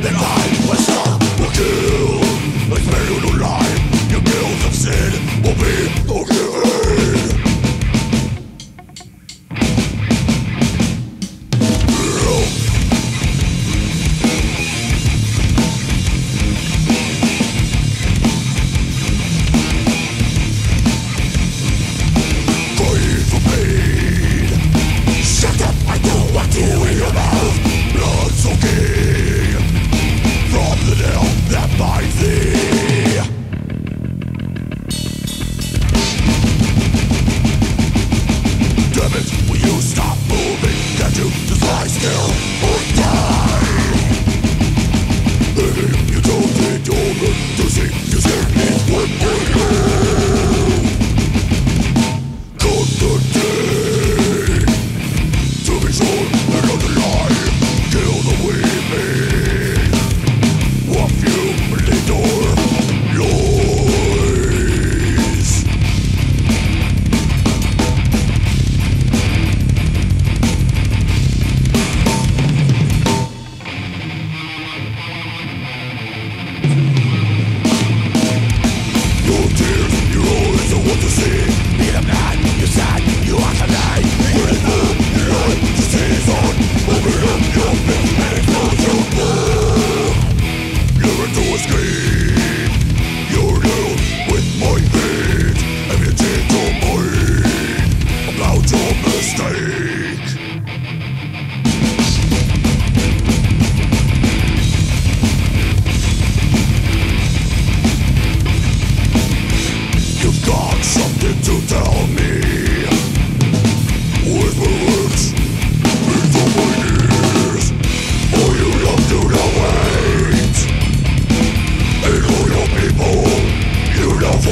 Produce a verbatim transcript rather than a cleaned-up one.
That I